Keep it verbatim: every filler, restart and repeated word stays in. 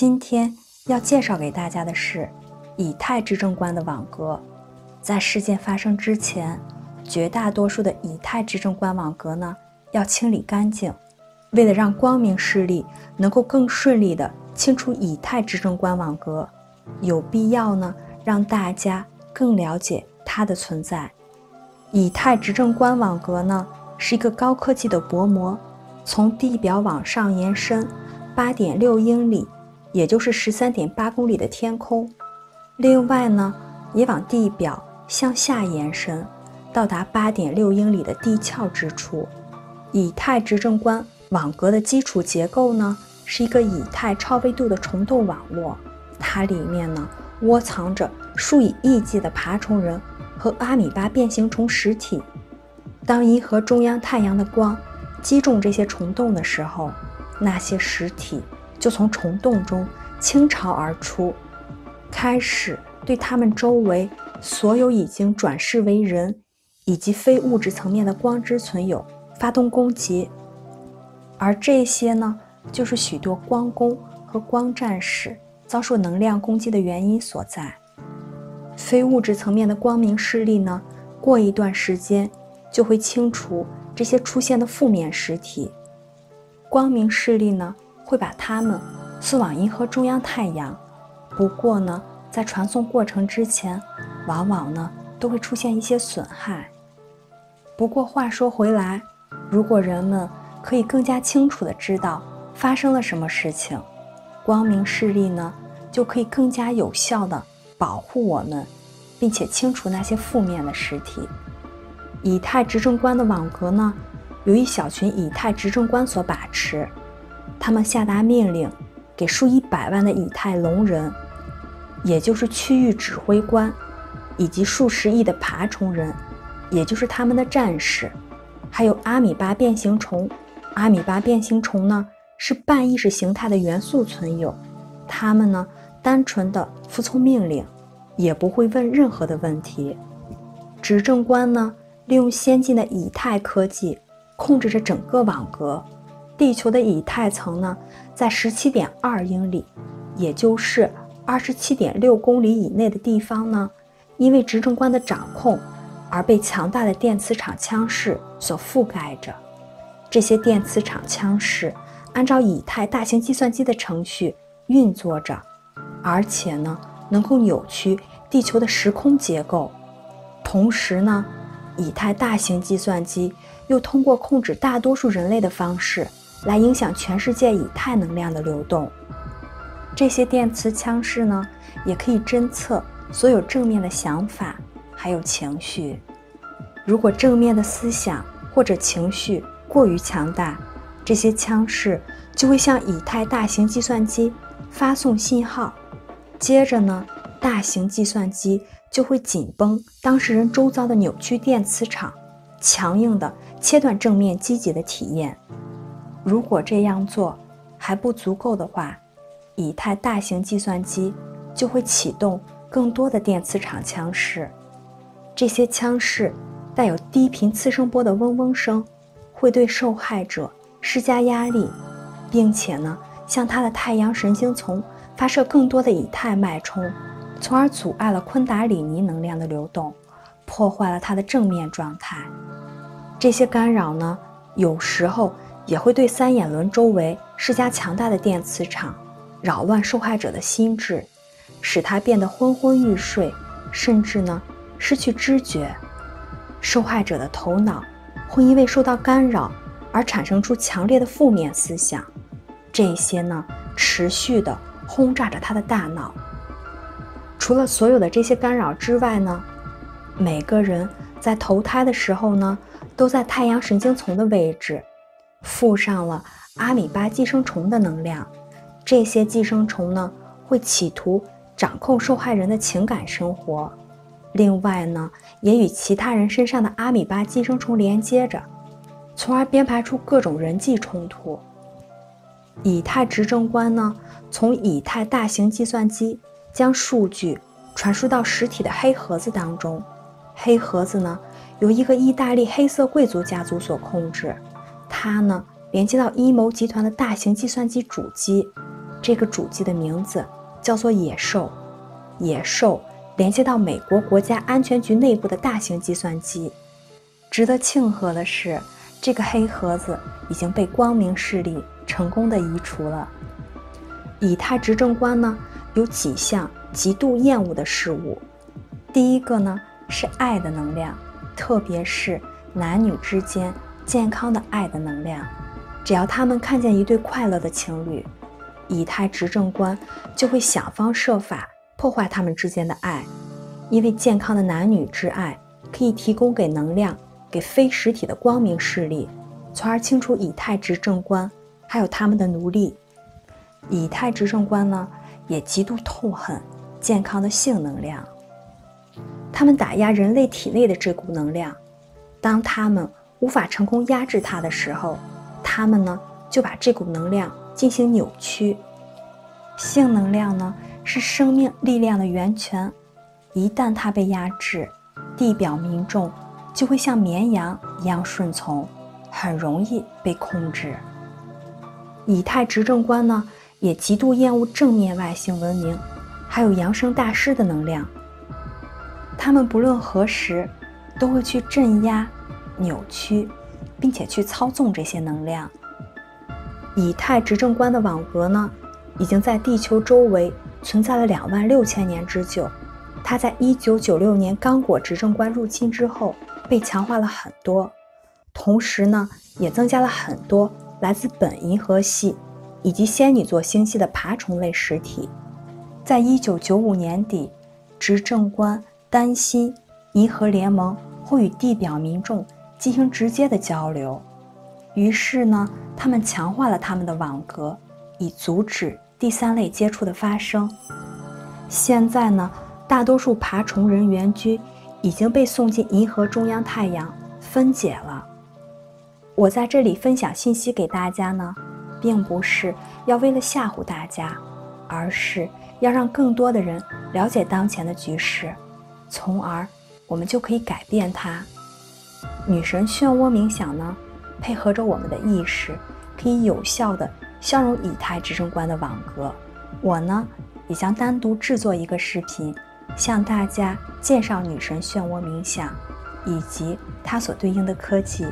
今天要介绍给大家的是以太执政官的网格。在事件发生之前，绝大多数的以太执政官网格呢要清理干净，为了让光明势力能够更顺利的清除以太执政官网格，有必要呢让大家更了解它的存在。以太执政官网格呢是一个高科技的薄膜，从地表往上延伸 八点六 英里，也就是 十三点八 公里的天空。另外呢也往地表向下延伸，到达 八点六 英里的地壳之处。以太执政官网格的基础结构呢是一个以太超维度的虫洞网络，它里面呢窝藏着数以亿计的爬虫人和阿米巴变形虫实体。当银河中央太阳的光击中这些虫洞的时候，那些实体就从虫洞中倾巢而出，开始对他们周围所有已经转世为人以及非物质层面的光之存有发动攻击。而这些呢就是许多光攻和光战士遭受能量攻击的原因所在。非物质层面的光明势力呢过一段时间就会清除这些出现的负面实体，光明势力呢会把它们送往银河中央太阳。不过呢在传送过程之前，往往呢都会出现一些损害。不过话说回来，如果人们可以更加清楚地知道发生了什么事情，光明势力呢就可以更加有效地保护我们，并且清除那些负面的实体。以太执政官的网格呢由一小群以太执政官所把持，他们下达命令给数以百万的以太龙人，也就是区域指挥官，以及数十亿的爬虫人，也就是他们的战士，还有阿米巴变形虫。阿米巴变形虫呢是半意识形态的元素存有，他们呢单纯的服从命令，也不会问任何的问题。执政官呢利用先进的以太科技控制着整个网格。地球的以太层呢在 十七点二 英里，也就是二十七点六 公里以内的地方呢，因为执政官的掌控而被强大的电磁场腔室所覆盖着。这些电磁场腔室按照以太大型计算机的程序运作着，而且呢能够扭曲地球的时空结构。同时呢以太大型计算机又通过控制大多数人类的方式来影响全世界以太能量的流动。这些电磁腔室呢也可以侦测所有正面的想法还有情绪。如果正面的思想或者情绪过于强大，这些腔室就会向以太大型计算机发送信号，接着呢大型计算机就会紧绷当事人周遭的扭曲电磁场，强硬地切断正面积极的体验。如果这样做还不足够的话，以太大型计算机就会启动更多的电磁场腔室，这些腔室带有低频次声波的嗡嗡声，会对受害者施加压力，并且呢，向他的太阳神经丛发射更多的以太脉冲，从而阻碍了昆达里尼能量的流动，破坏了他的正面状态。这些干扰呢，有时候也会对三眼轮周围施加强大的电磁场，扰乱受害者的心智，使他变得昏昏欲睡，甚至呢失去知觉。受害者的头脑会因为受到干扰而产生出强烈的负面思想，这些呢持续的轰炸着他的大脑。除了所有的这些干扰之外呢，每个人在投胎的时候呢都在太阳神经丛的位置附上了阿米巴寄生虫的能量。这些寄生虫呢会企图掌控受害人的情感生活，另外呢也与其他人身上的阿米巴寄生虫连接着，从而编排出各种人际冲突。以太执政官呢从以太大型计算机将数据传输到实体的黑盒子当中。黑盒子呢由一个意大利黑色贵族家族所控制，它呢连接到阴谋集团的大型计算机主机，这个主机的名字叫做野兽。野兽连接到美国国家安全局内部的大型计算机。值得庆贺的是，这个黑盒子已经被光明势力成功的移除了。以太执政官呢，有几项极度厌恶的事物。第一个呢，是爱的能量，特别是男女之间健康的爱的能量。只要他们看见一对快乐的情侣，以太执政官就会想方设法破坏他们之间的爱，因为健康的男女之爱可以提供给能量给非实体的光明势力，从而清除以太执政官还有他们的奴隶。以太执政官呢，也极度痛恨健康的性能量，他们打压人类体内的这股能量，当他们无法成功压制它的时候，他们呢就把这股能量进行扭曲。性能量呢是生命力量的源泉，一旦它被压制，地表民众就会像绵羊一样顺从，很容易被控制。以太执政官呢也极度厌恶正面外星文明还有扬声大师的能量，他们不论何时都会去镇压、扭曲并且去操纵这些能量。以太执政官的网格呢已经在地球周围存在了两万六千年之久，它在一九九六年刚果执政官入侵之后被强化了很多，同时呢，也增加了很多来自本银河系以及仙女座星系的爬虫类实体。在一九九五年底，执政官担心银河联盟会与地表民众进行直接的交流，于是呢，他们强化了他们的网格，以阻止第三类接触的发生。现在呢，大多数爬虫人原居已经被送进银河中央太阳分解了。我在这里分享信息给大家呢，并不是要为了吓唬大家，而是要让更多的人了解当前的局势，从而我们就可以改变它。女神漩涡冥想呢，配合着我们的意识，可以有效的消融以太执政官的网格。我呢也将单独制作一个视频，向大家介绍女神漩涡冥想以及它所对应的科技。